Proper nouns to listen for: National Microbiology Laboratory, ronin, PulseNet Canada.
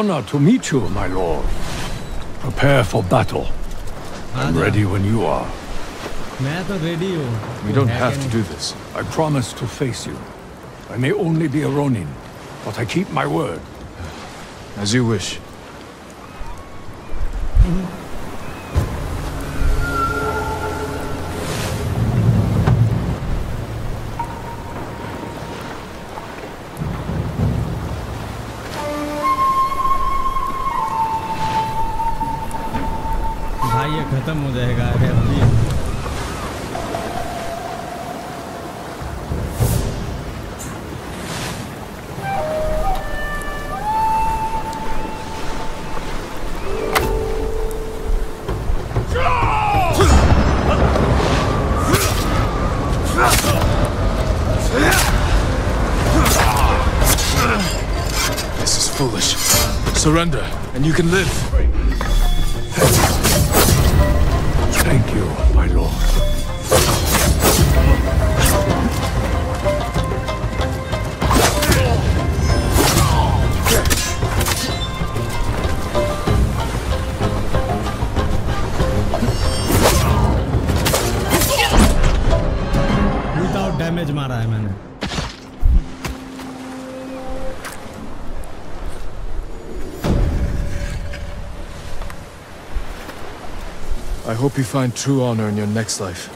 Honor to meet you, my lord. Prepare for battle. I'm ready when you are. We don't have to do this. I promise to face you. I may only be a ronin, but I keep my word. As you wish. This is foolish. Surrender, and you can live. Thank you, my lord. I hope you find true honor in your next life.